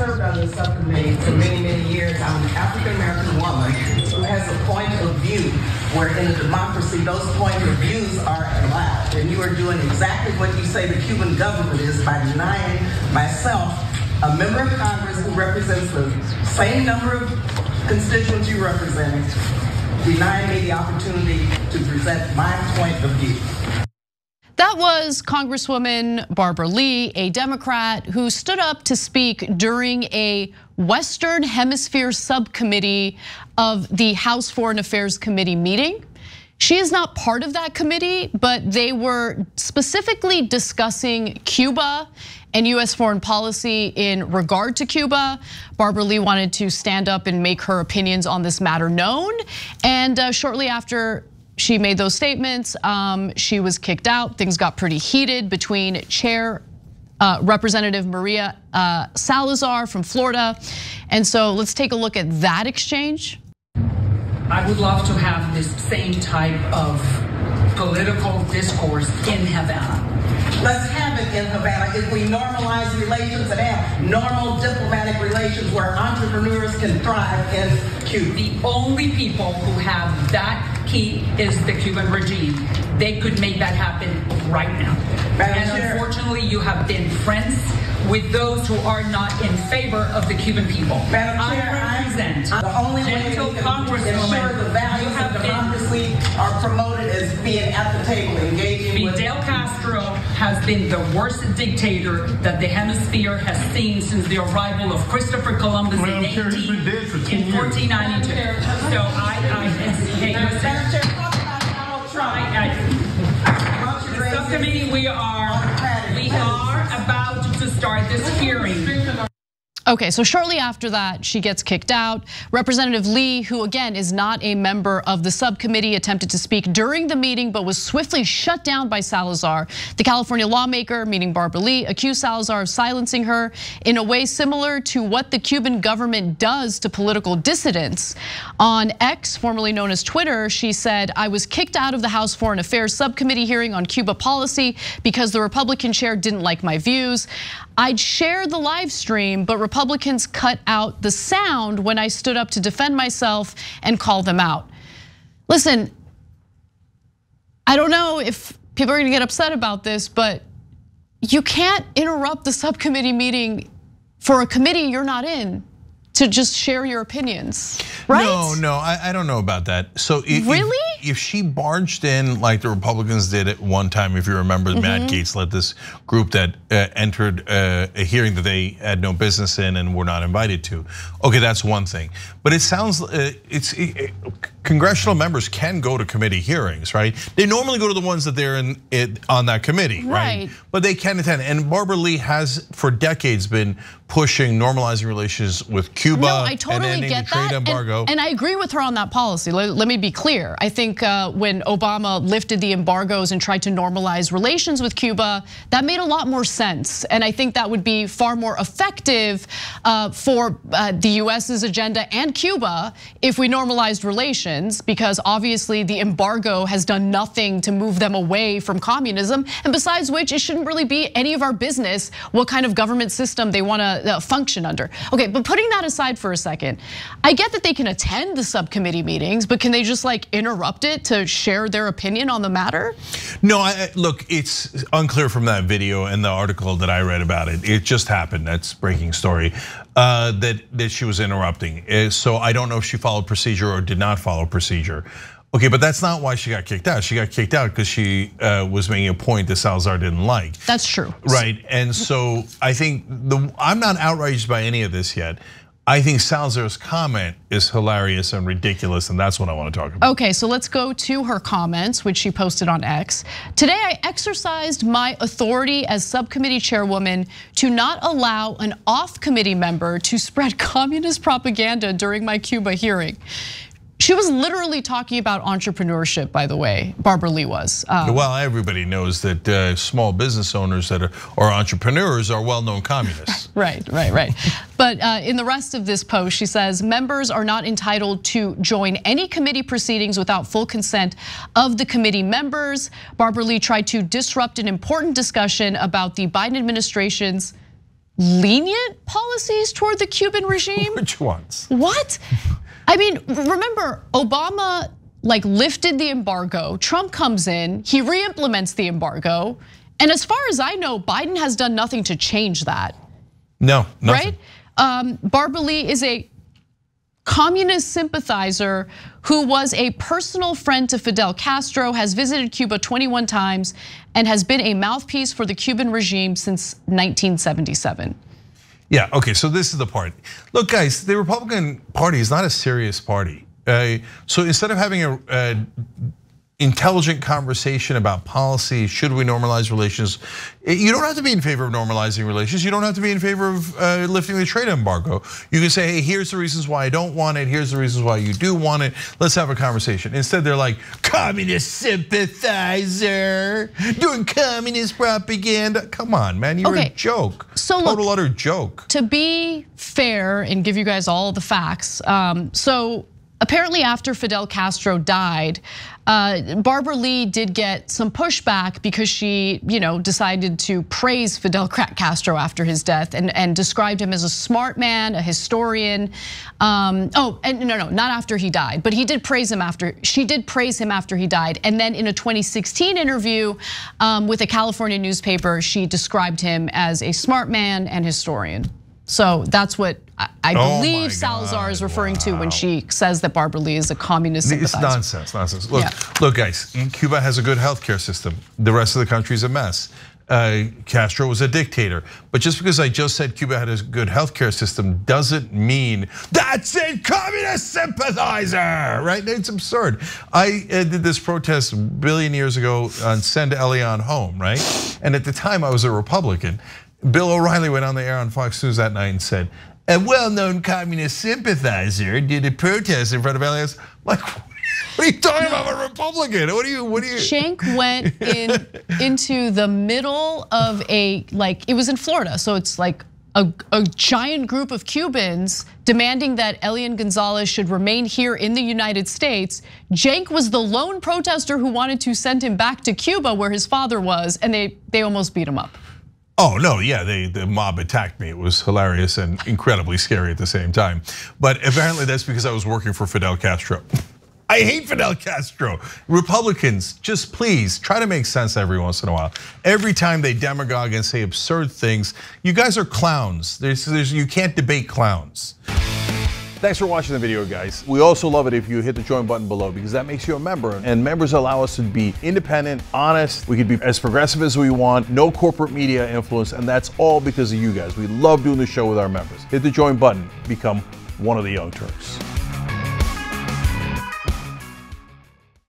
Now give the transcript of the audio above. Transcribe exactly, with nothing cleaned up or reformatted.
served on this subcommittee for many, many years. I'm an African-American woman who has a point of view where in a democracy those points of views are allowed. And you are doing exactly what you say the Cuban government is by denying myself, a member of Congress who represents the same number of constituents you represent, denying me the opportunity to present my point of view. That was Congresswoman Barbara Lee, a Democrat who stood up to speak during a Western Hemisphere Subcommittee of the House Foreign Affairs Committee meeting. She is not part of that committee, but they were specifically discussing Cuba and U S foreign policy in regard to Cuba. Barbara Lee wanted to stand up and make her opinions on this matter known, and shortly after she made those statements, um, she was kicked out. Things got pretty heated between Chair uh, Representative Maria uh, Salazar from Florida. And so let's take a look at that exchange. I would love to have this same type of political discourse in Havana. Let's have it in Havana if we normalize relations and have normal diplomatic relations where entrepreneurs can thrive in Cuba. The only people who have that key is the Cuban regime. They could make that happen right now. And unfortunately, you have been friends with those who are not in favor of the Cuban people. I represent the only way to ensure the values of democracy are promoted as being at the table, engaging with Fidel Castro has been the worst dictator that the hemisphere has seen since the arrival of Christopher Columbus in fourteen ninety-two. So I, I, I, subcommittee, we are, we are about to start this hearing. Okay, so shortly after that, she gets kicked out. Representative Lee, who again is not a member of the subcommittee, attempted to speak during the meeting, but was swiftly shut down by Salazar. The California lawmaker, meaning Barbara Lee, accused Salazar of silencing her in a way similar to what the Cuban government does to political dissidents. On X, formerly known as Twitter, she said, "I was kicked out of the House Foreign Affairs Subcommittee hearing on Cuba policy because the Republican chair didn't like my views. I'd share the live stream, but Republicans cut out the sound when I stood up to defend myself and call them out." Listen, I don't know if people are gonna get upset about this, but you can't interrupt the subcommittee meeting for a committee you're not in to just share your opinions, right? No, no, I, I don't know about that. So if, really? if, if she barged in like the Republicans did at one time, if you remember, mm-hmm. Matt Gaetz led this group that uh, entered uh, a hearing that they had no business in and were not invited to. Okay, that's one thing. But it sounds, uh, it's it, it, congressional members can go to committee hearings, right? They normally go to the ones that they're in it, on that committee, right. right? But they can attend. And Barbara Lee has for decades been pushing normalizing relations with Cuba. Cuba, no, I totally get that, and, and I agree with her on that policy. Let, let me be clear. I think when Obama lifted the embargoes and tried to normalize relations with Cuba, that made a lot more sense, and I think that would be far more effective for the U S's agenda and Cuba if we normalized relations, because obviously the embargo has done nothing to move them away from communism, and besides which, it shouldn't really be any of our business what kind of government system they want to function under. Okay, but putting that aside for a second, I get that they can attend the subcommittee meetings, but can they just like interrupt it to share their opinion on the matter? No, I, look, it's unclear from that video and the article that I read about it. It just happened. That's breaking story. Uh, that that she was interrupting. So I don't know if she followed procedure or did not follow procedure. Okay, but that's not why she got kicked out. She got kicked out because she was making a point that Salazar didn't like. That's true. Right, and so I think the I'm not outraged by any of this yet. I think Salazar's comment is hilarious and ridiculous, and that's what I want to talk about. Okay, so let's go to her comments, which she posted on X. "Today I exercised my authority as subcommittee chairwoman to not allow an off-committee member to spread communist propaganda during my Cuba hearing." She was literally talking about entrepreneurship, by the way, Barbara Lee was. Well, everybody knows that small business owners that are or entrepreneurs are well-known communists. Right, right, right. But in the rest of this post, she says, "Members are not entitled to join any committee proceedings without full consent of the committee members. Barbara Lee tried to disrupt an important discussion about the Biden administration's lenient policies toward the Cuban regime? Which ones? What? I mean, remember, Obama like lifted the embargo. Trump comes in, he re-implements the embargo. And as far as I know, Biden has done nothing to change that. No, nothing. Right? Um, Barbara Lee is a communist sympathizer who was a personal friend to Fidel Castro, has visited Cuba twenty-one times, and has been a mouthpiece for the Cuban regime since nineteen seventy-seven. Yeah, okay, so this is the part. Look, guys, the Republican Party is not a serious party. So instead of having a intelligent conversation about policy, should we normalize relations? You don't have to be in favor of normalizing relations. You don't have to be in favor of lifting the trade embargo. You can say, hey, here's the reasons why I don't want it. Here's the reasons why you do want it. Let's have a conversation. Instead, they're like, communist sympathizer, doing communist propaganda. Come on, man, you're okay. A joke. So total look, utter joke. To be fair and give you guys all the facts, um, so apparently after Fidel Castro died, Barbara Lee did get some pushback because she, you know, decided to praise Fidel Castro after his death and, and described him as a smart man, a historian. Um, oh, and no, no, not after he died, but he did praise him after, she did praise him after he died. And then in a twenty sixteen interview um, with a California newspaper, she described him as a smart man and historian. So that's what I believe oh Salazar God, is referring wow. to when she says that Barbara Lee is a communist sympathizer. It's nonsense, nonsense. Look, yeah. look, guys, Cuba has a good healthcare system. The rest of the country is a mess. Castro was a dictator. But just because I just said Cuba had a good healthcare system doesn't mean that's a communist sympathizer, right? It's absurd. I did this protest a billion years ago on Send Elian Home, right? And at the time I was a Republican. Bill O'Reilly went on the air on Fox News that night and said, a well-known communist sympathizer did a protest in front of Elias. Like, what are you talking no. about? I'm a Republican. What are you, what are you? Cenk went in into the middle of a, like, it was in Florida. So it's like a, a giant group of Cubans demanding that Elian Gonzalez should remain here in the United States. Cenk was the lone protester who wanted to send him back to Cuba where his father was, and they, they almost beat him up. Oh no, yeah, they, the mob attacked me. It was hilarious and incredibly scary at the same time. But apparently that's because I was working for Fidel Castro. I hate Fidel Castro. Republicans, just please try to make sense every once in a while. Every time they demagogue and say absurd things, you guys are clowns. There's, there's, you can't debate clowns. Thanks for watching the video, guys. We also love it if you hit the join button below because that makes you a member, and members allow us to be independent, honest. We could be as progressive as we want, no corporate media influence, and that's all because of you guys. We love doing the show with our members. Hit the join button, become one of the Young Turks.